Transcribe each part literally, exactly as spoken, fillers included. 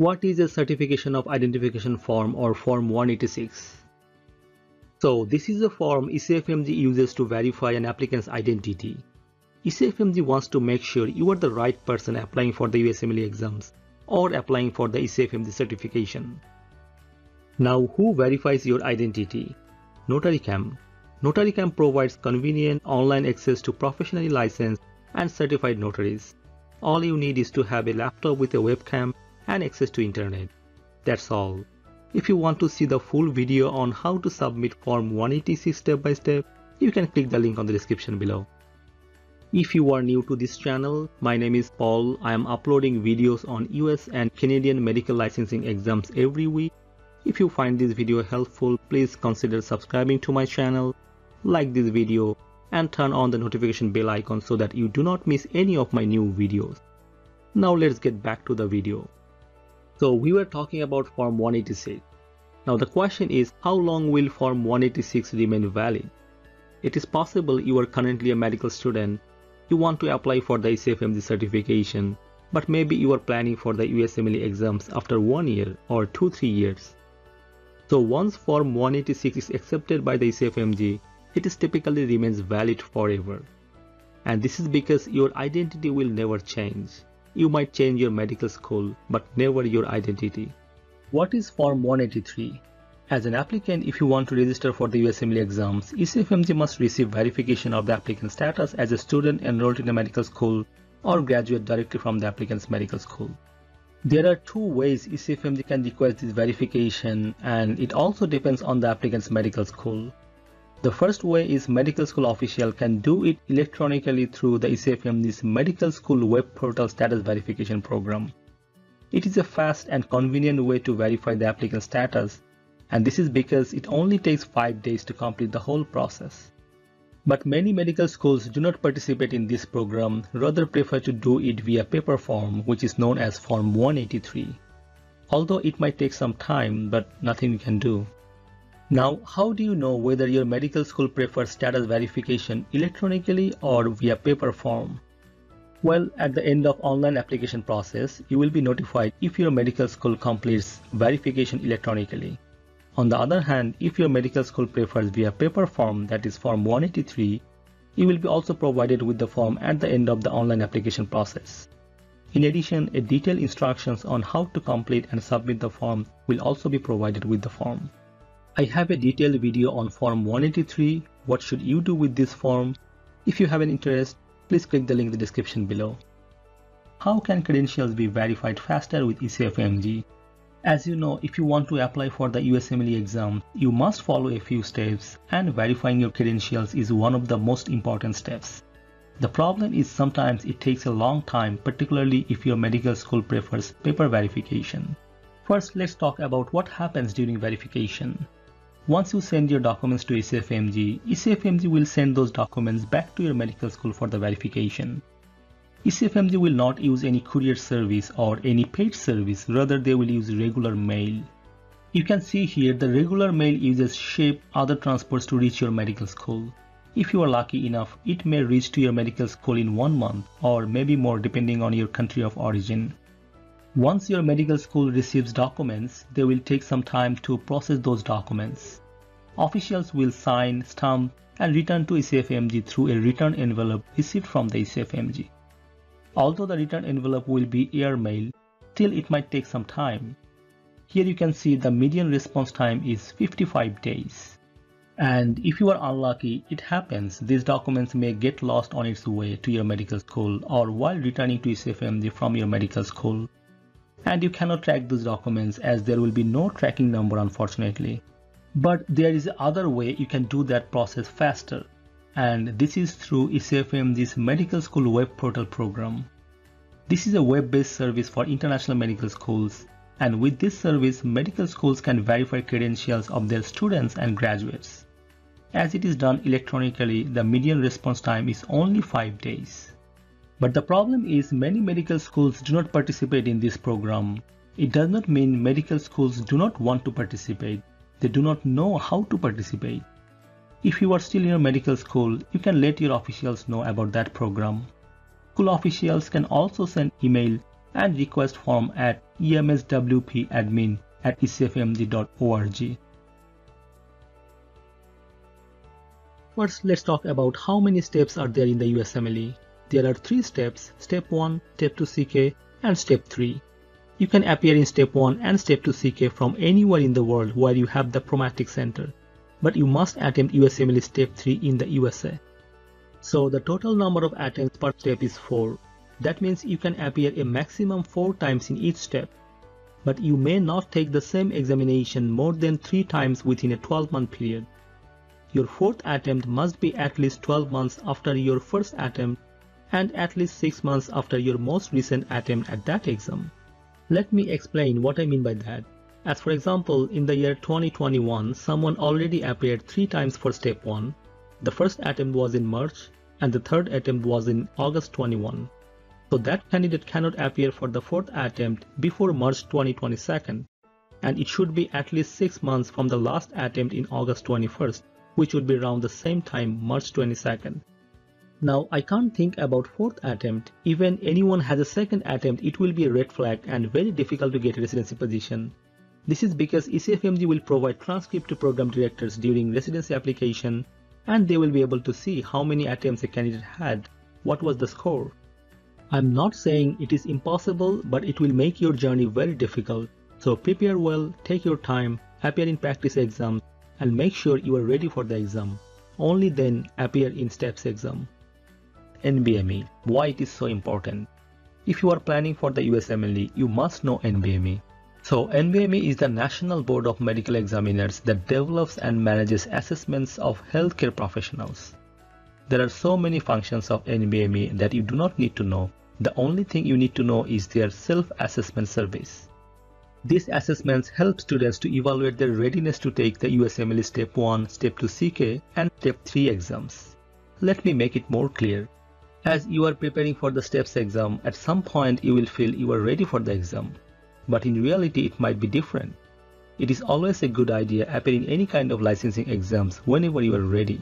What is a certification of identification form or form one eighty-six? So this is a form E C F M G uses to verify an applicant's identity. E C F M G wants to make sure you are the right person applying for the U S M L E exams or applying for the E C F M G certification. Now, who verifies your identity? NotaryCam. NotaryCam provides convenient online access to professionally licensed and certified notaries. All you need is to have a laptop with a webcam and access to internet. That's all. If you want to see the full video on how to submit Form one eighty-six step by step, you can click the link on the description below. If you are new to this channel, my name is Paul. I am uploading videos on U S and Canadian medical licensing exams every week. If you find this video helpful, please consider subscribing to my channel, like this video, and turn on the notification bell icon so that you do not miss any of my new videos. Now let's get back to the video. So we were talking about Form one eighty-six. Now the question is, how long will Form one eighty-six remain valid? It is possible you are currently a medical student. You want to apply for the E C F M G certification, but maybe you are planning for the U S M L E exams after one year or two, three years. So once Form one eighty-six is accepted by the E C F M G, it is typically remains valid forever. And this is because your identity will never change. You might change your medical school, but never your identity. What is Form one eighty-three? As an applicant, if you want to register for the U S M L E exams, E C F M G must receive verification of the applicant's status as a student enrolled in a medical school or graduate directly from the applicant's medical school. There are two ways E C F M G can request this verification, and it also depends on the applicant's medical school. The first way is medical school official can do it electronically through the E C F M G's medical school web portal status verification program. It is a fast and convenient way to verify the applicant's status, and this is because it only takes five days to complete the whole process. But many medical schools do not participate in this program, rather prefer to do it via paper form, which is known as Form one eighty-three. Although it might take some time, but nothing you can do. Now, how do you know whether your medical school prefers status verification electronically or via paper form? Well, at the end of online application process, you will be notified if your medical school completes verification electronically. On the other hand, if your medical school prefers via paper form, that is Form one eighty-three, you will be also provided with the form at the end of the online application process. In addition, a detailed instructions on how to complete and submit the form will also be provided with the form. I have a detailed video on Form one eighty-three, what should you do with this form? If you have an interest, please click the link in the description below. How can credentials be verified faster with E C F M G? As you know, if you want to apply for the U S M L E exam, you must follow a few steps, and verifying your credentials is one of the most important steps. The problem is sometimes it takes a long time, particularly if your medical school prefers paper verification. First, let's talk about what happens during verification. Once you send your documents to E C F M G, E C F M G will send those documents back to your medical school for the verification. E C F M G will not use any courier service or any paid service, rather they will use regular mail. You can see here the regular mail uses ship, other transports to reach your medical school. If you are lucky enough, it may reach to your medical school in one month or maybe more depending on your country of origin. Once your medical school receives documents, they will take some time to process those documents. Officials will sign, stamp, and return to E C F M G through a return envelope received from the E C F M G. Although the return envelope will be airmail, still it might take some time. Here you can see the median response time is fifty-five days. And if you are unlucky, it happens. These documents may get lost on its way to your medical school or while returning to E C F M G from your medical school. And you cannot track these documents as there will be no tracking number, unfortunately. But there is another way you can do that process faster. And this is through E C F M G's medical school web portal program. This is a web-based service for international medical schools, and with this service, medical schools can verify credentials of their students and graduates. As it is done electronically, the median response time is only five days. But the problem is many medical schools do not participate in this program. It does not mean medical schools do not want to participate. They do not know how to participate. If you are still in your medical school, you can let your officials know about that program. School officials can also send email and request form at E M S W P admin at E C F M G dot org. First, let's talk about how many steps are there in the U S M L E. There are three steps: Step one, Step two C K, and Step three. You can appear in Step one and Step two C K from anywhere in the world where you have the Prometric Center, but you must attempt U S M L E Step three in the U S A. So the total number of attempts per step is four. That means you can appear a maximum four times in each step, but you may not take the same examination more than three times within a twelve month period. Your fourth attempt must be at least twelve months after your first attempt and at least six months after your most recent attempt at that exam. Let me explain what I mean by that. As for example, in the year twenty twenty-one, someone already appeared three times for Step one. The first attempt was in March and the third attempt was in August twenty-one. So that candidate cannot appear for the fourth attempt before March twenty twenty-two, and it should be at least six months from the last attempt in August twenty-first, which would be around the same time, March twenty-second. Now I can't think about fourth attempt. Even anyone has a second attempt, it will be a red flag and very difficult to get a residency position. This is because E C F M G will provide transcript to program directors during residency application, and they will be able to see how many attempts a candidate had, what was the score. I'm not saying it is impossible, but it will make your journey very difficult. So prepare well, take your time, appear in practice exams, and make sure you are ready for the exam. Only then appear in STEPS exam. N B M E. Why it is so important? If you are planning for the U S M L E, you must know N B M E. So N B M E is the National Board of Medical Examiners that develops and manages assessments of healthcare professionals. There are so many functions of N B M E that you do not need to know. The only thing you need to know is their self-assessment service. These assessments help students to evaluate their readiness to take the U S M L E Step one, Step two C K, and Step three exams. Let me make it more clear. As you are preparing for the STEPS exam, at some point you will feel you are ready for the exam. But in reality, it might be different. It is always a good idea appearing any kind of licensing exams whenever you are ready.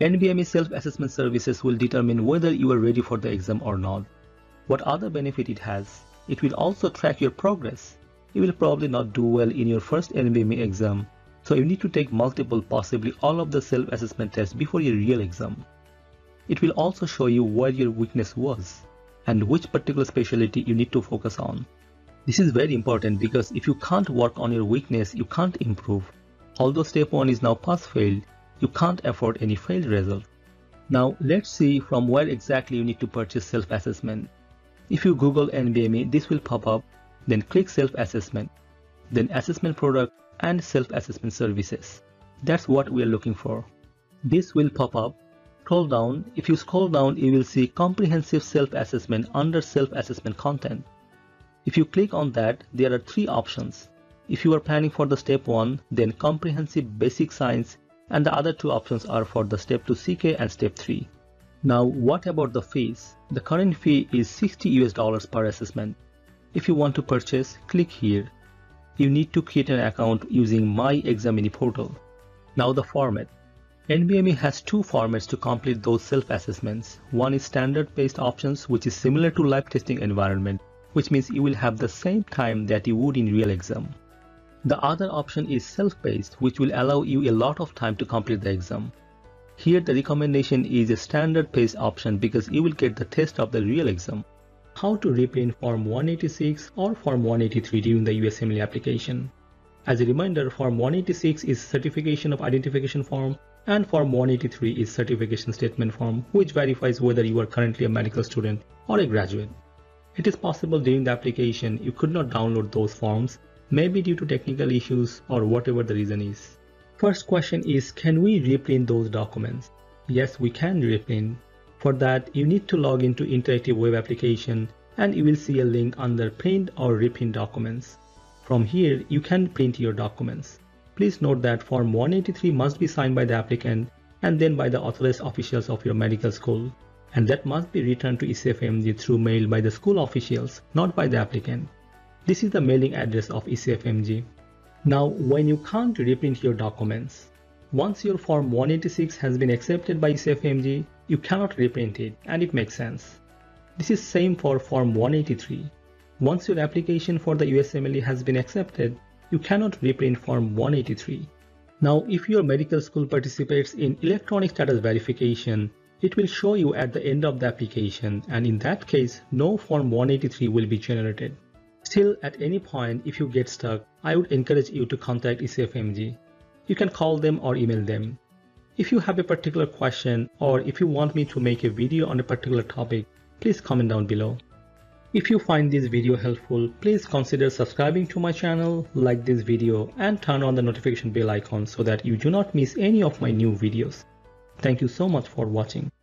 N B M E self-assessment services will determine whether you are ready for the exam or not. What other benefit it has? It will also track your progress. You will probably not do well in your first N B M E exam, so you need to take multiple, possibly all of the self-assessment tests before your real exam. It will also show you where your weakness was and which particular specialty you need to focus on. This is very important because if you can't work on your weakness, you can't improve. Although Step one is now pass-fail, you can't afford any failed result. Now let's see from where exactly you need to purchase self-assessment. If you Google N B M E, this will pop up. Then click self-assessment, then assessment product and self-assessment services. That's what we are looking for. This will pop up. Scroll down. If you scroll down, you will see comprehensive self-assessment under self-assessment content. If you click on that, there are three options. If you are planning for the Step one, then comprehensive basic science, and the other two options are for the Step two C K and Step three. Now what about the fees? The current fee is sixty U S dollars per assessment. If you want to purchase, click here. You need to create an account using My Examini portal. Now the format. N B M E has two formats to complete those self-assessments. One is standard-based options, which is similar to live testing environment, which means you will have the same time that you would in real exam. The other option is self-based, which will allow you a lot of time to complete the exam. Here the recommendation is a standard-based option because you will get the test of the real exam. How to reprint Form one eighty-six or Form one eighty-three during the U S M L E application. As a reminder, Form one eighty-six is Certification of Identification Form and Form one eighty-three is Certification Statement Form, which verifies whether you are currently a medical student or a graduate. It is possible during the application you could not download those forms, maybe due to technical issues or whatever the reason is. First question is, can we reprint those documents? Yes, we can reprint. For that, you need to log into Interactive Web Application and you will see a link under Print or Reprint Documents. From here, you can print your documents. Please note that Form one eighty-three must be signed by the applicant and then by the authorized officials of your medical school, and that must be returned to E C F M G through mail by the school officials, not by the applicant. This is the mailing address of E C F M G. Now, when you can't reprint your documents, once your Form one eighty-six has been accepted by E C F M G, you cannot reprint it, and it makes sense. This is same for Form one eighty-three. Once your application for the U S M L E has been accepted, you cannot reprint Form one eighty-three. Now, if your medical school participates in electronic status verification, it will show you at the end of the application, and in that case, no Form one eighty-three will be generated. Still, at any point, if you get stuck, I would encourage you to contact E C F M G. You can call them or email them. If you have a particular question or if you want me to make a video on a particular topic, please comment down below. If you find this video helpful, please consider subscribing to my channel, like this video, and turn on the notification bell icon so that you do not miss any of my new videos. Thank you so much for watching.